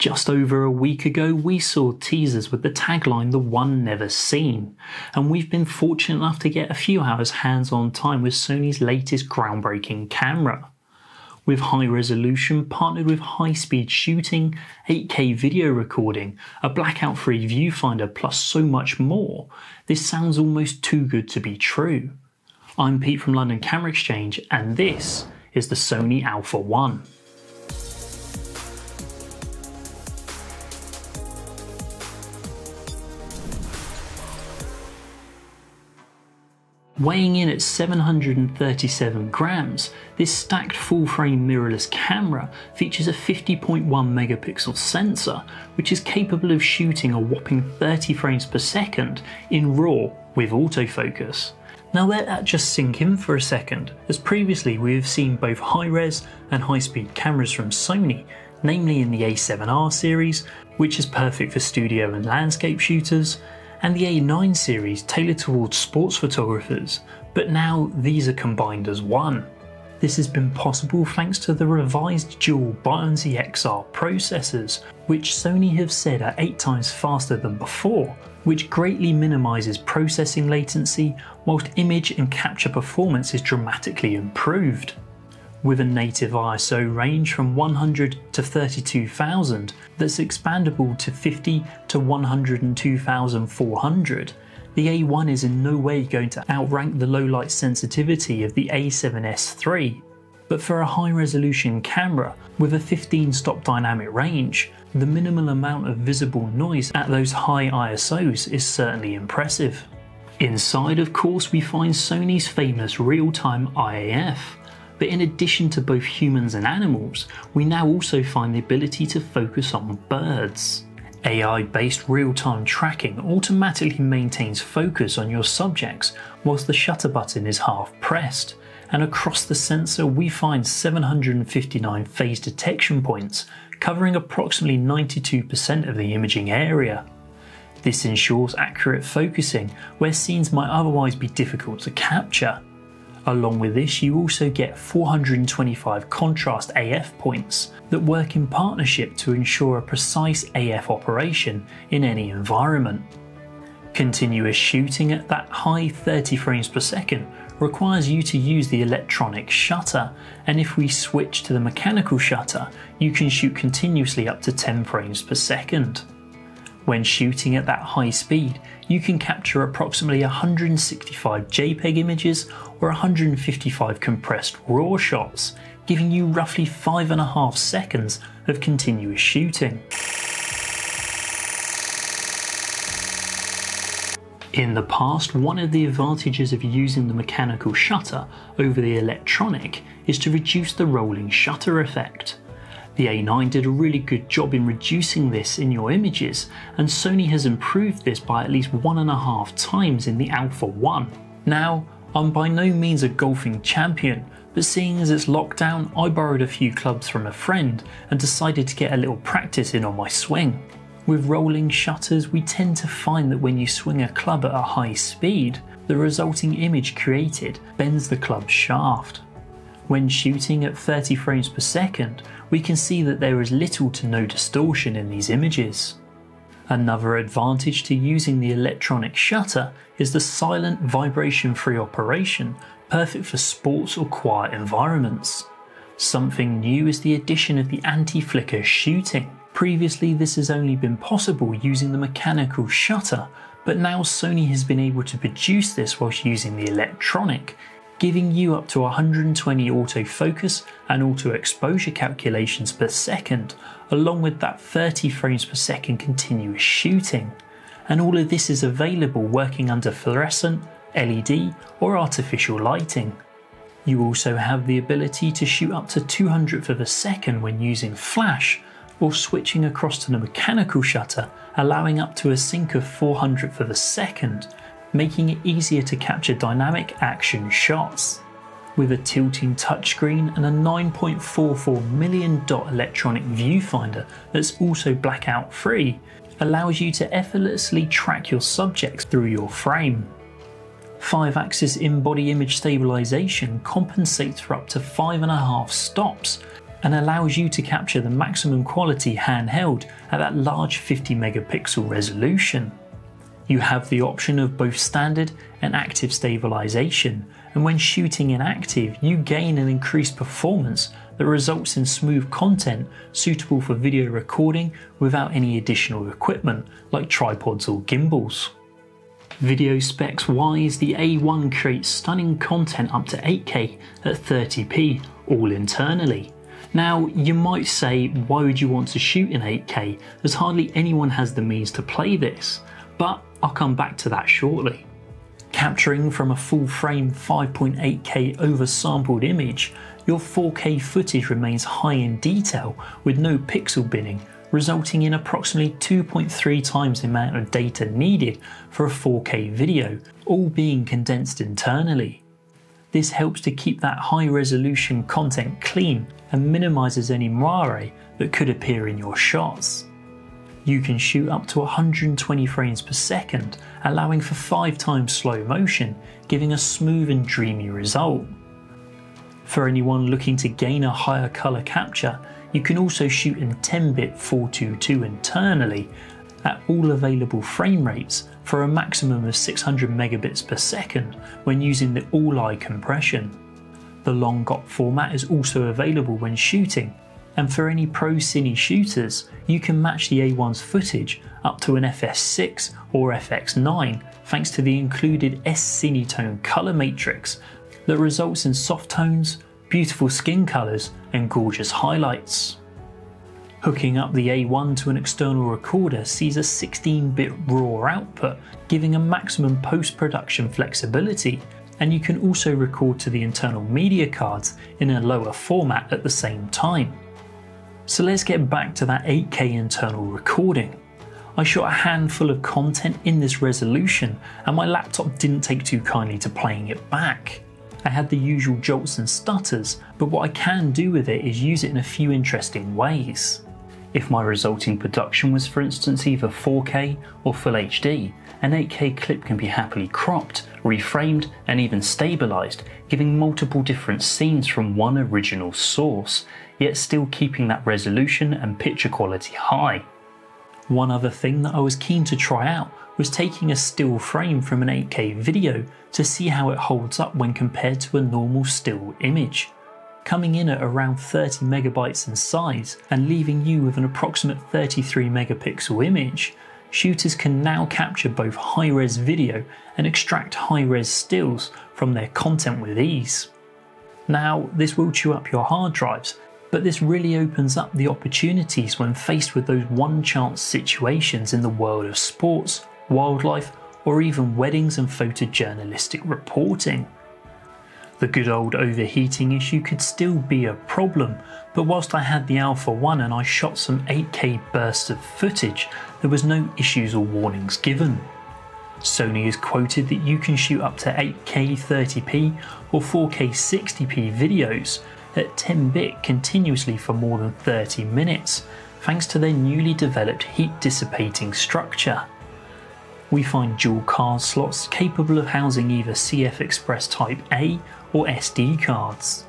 Just over a week ago, we saw teasers with the tagline, "The One Never Seen," and we've been fortunate enough to get a few hours hands-on time with Sony's latest groundbreaking camera. With high resolution, partnered with high-speed shooting, 8K video recording, a blackout-free viewfinder, plus so much more, this sounds almost too good to be true. I'm Pete from London Camera Exchange, and this is the Sony Alpha 1. Weighing in at 737 grams, this stacked full-frame mirrorless camera features a 50.1 megapixel sensor, which is capable of shooting a whopping 30 frames per second in RAW with autofocus. Now let that just sink in for a second, as previously we have seen both high-res and high-speed cameras from Sony, namely in the A7R series, which is perfect for studio and landscape shooters, and the A9 series tailored towards sports photographers, but now these are combined as one. This has been possible thanks to the revised dual BIONZ XR processors, which Sony have said are 8 times faster than before, which greatly minimises processing latency, whilst image and capture performance is dramatically improved. With a native ISO range from 100 to 32,000 that's expandable to 50 to 102,400, the A1 is in no way going to outrank the low light sensitivity of the A7S III. But for a high resolution camera with a 15-stop dynamic range, the minimal amount of visible noise at those high ISOs is certainly impressive. Inside, of course, we find Sony's famous real-time IAF. But in addition to both humans and animals, we now also find the ability to focus on birds. AI-based real-time tracking automatically maintains focus on your subjects whilst the shutter button is half pressed, and across the sensor we find 759 phase detection points, covering approximately 92% of the imaging area. This ensures accurate focusing where scenes might otherwise be difficult to capture. Along with this, you also get 425 contrast AF points that work in partnership to ensure a precise AF operation in any environment. Continuous shooting at that high 30 frames per second requires you to use the electronic shutter, and if we switch to the mechanical shutter, you can shoot continuously up to 10 frames per second. When shooting at that high speed, you can capture approximately 165 JPEG images or 155 compressed RAW shots, giving you roughly 5.5 seconds of continuous shooting. In the past, one of the advantages of using the mechanical shutter over the electronic is to reduce the rolling shutter effect. The A9 did a really good job in reducing this in your images, and Sony has improved this by at least 1.5 times in the Alpha 1. Now, I'm by no means a golfing champion, but seeing as it's lockdown, I borrowed a few clubs from a friend and decided to get a little practice in on my swing. With rolling shutters, we tend to find that when you swing a club at a high speed, the resulting image created bends the club's shaft. When shooting at 30 frames per second, we can see that there is little to no distortion in these images. Another advantage to using the electronic shutter is the silent, vibration-free operation, perfect for sports or quiet environments. Something new is the addition of the anti-flicker shooting. Previously, this has only been possible using the mechanical shutter, but now Sony has been able to produce this whilst using the electronic, giving you up to 120 autofocus and auto exposure calculations per second, along with that 30 frames per second continuous shooting. And all of this is available working under fluorescent, LED or artificial lighting. You also have the ability to shoot up to 200th of a second when using flash, or switching across to the mechanical shutter, allowing up to a sync of 400th of a second, making it easier to capture dynamic action shots. With a tilting touchscreen and a 9.44 million dot electronic viewfinder that's also blackout free, allows you to effortlessly track your subjects through your frame. 5-axis in-body image stabilisation compensates for up to 5.5 stops, and allows you to capture the maximum quality handheld at that large 50 megapixel resolution. You have the option of both standard and active stabilization, and when shooting in active, you gain an increased performance that results in smooth content suitable for video recording without any additional equipment like tripods or gimbals. Video specs wise, the A1 creates stunning content up to 8K at 30p, all internally. Now, you might say, why would you want to shoot in 8K, as hardly anyone has the means to play this, but I'll come back to that shortly. Capturing from a full frame 5.8K oversampled image, your 4K footage remains high in detail with no pixel binning, resulting in approximately 2.3 times the amount of data needed for a 4K video, all being condensed internally. This helps to keep that high resolution content clean and minimises any moiré that could appear in your shots. You can shoot up to 120 frames per second, allowing for 5 times slow motion, giving a smooth and dreamy result. For anyone looking to gain a higher colour capture, you can also shoot in 10-bit 422 internally at all available frame rates for a maximum of 600 megabits per second when using the all-eye compression. The long GOP format is also available when shooting, and for any pro cine shooters, you can match the A1's footage up to an FS6 or FX9 thanks to the included S-Cinetone colour matrix that results in soft tones, beautiful skin colours and gorgeous highlights. Hooking up the A1 to an external recorder sees a 16-bit raw output, giving a maximum post-production flexibility, and you can also record to the internal media cards in a lower format at the same time. So let's get back to that 8K internal recording. I shot a handful of content in this resolution and my laptop didn't take too kindly to playing it back. I had the usual jolts and stutters, but what I can do with it is use it in a few interesting ways. If my resulting production was, for instance, either 4K or Full HD, an 8K clip can be happily cropped, reframed and even stabilised, giving multiple different scenes from one original source, yet still keeping that resolution and picture quality high. One other thing that I was keen to try out was taking a still frame from an 8K video to see how it holds up when compared to a normal still image, coming in at around 30 megabytes in size and leaving you with an approximate 33 megapixel image. Shooters can now capture both high-res video and extract high-res stills from their content with ease. Now, this will chew up your hard drives, but this really opens up the opportunities when faced with those one-chance situations in the world of sports, wildlife, or even weddings and photojournalistic reporting. The good old overheating issue could still be a problem, but whilst I had the Alpha 1 and I shot some 8K bursts of footage, there was no issues or warnings given. Sony is quoted that you can shoot up to 8K 30p or 4K 60p videos at 10-bit continuously for more than 30 minutes, thanks to their newly developed heat-dissipating structure. We find dual card slots capable of housing either CF Express Type A or SD cards.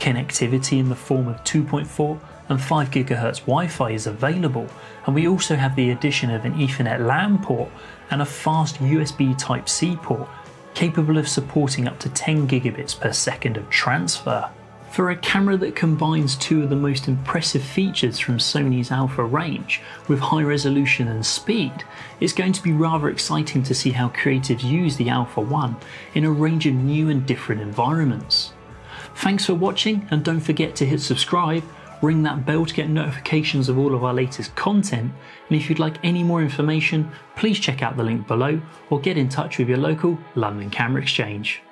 Connectivity in the form of 2.4 and 5 GHz Wi-Fi is available, and we also have the addition of an Ethernet LAN port and a fast USB Type C port capable of supporting up to 10 gigabits per second of transfer. For a camera that combines two of the most impressive features from Sony's Alpha range with high resolution and speed, it's going to be rather exciting to see how creatives use the Alpha 1 in a range of new and different environments. Thanks for watching, and don't forget to hit subscribe, ring that bell to get notifications of all of our latest content, and if you'd like any more information, please check out the link below or get in touch with your local London Camera Exchange.